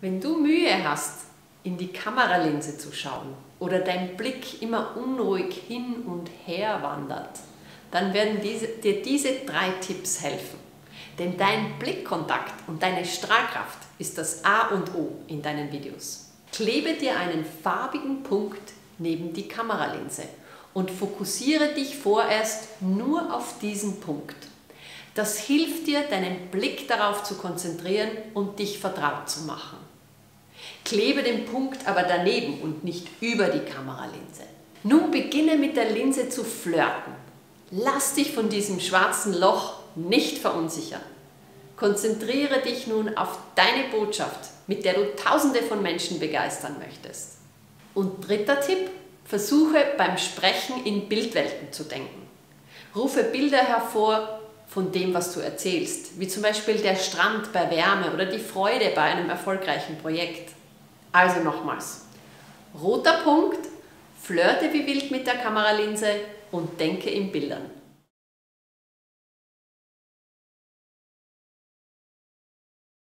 Wenn du Mühe hast, in die Kameralinse zu schauen oder dein Blick immer unruhig hin und her wandert, dann werden dir diese drei Tipps helfen. Denn dein Blickkontakt und deine Strahlkraft ist das A und O in deinen Videos. Klebe dir einen farbigen Punkt neben die Kameralinse und fokussiere dich vorerst nur auf diesen Punkt. Das hilft dir, deinen Blick darauf zu konzentrieren und dich vertraut zu machen. Klebe den Punkt aber daneben und nicht über die Kameralinse. Nun beginne mit der Linse zu flirten. Lass dich von diesem schwarzen Loch nicht verunsichern. Konzentriere dich nun auf deine Botschaft, mit der du Tausende von Menschen begeistern möchtest. Und dritter Tipp, versuche beim Sprechen in Bildwelten zu denken. Rufe Bilder hervor von dem, was du erzählst, wie zum Beispiel der Strand bei Wärme oder die Freude bei einem erfolgreichen Projekt. Also nochmals, roter Punkt, flirte wie wild mit der Kameralinse und denke in Bildern.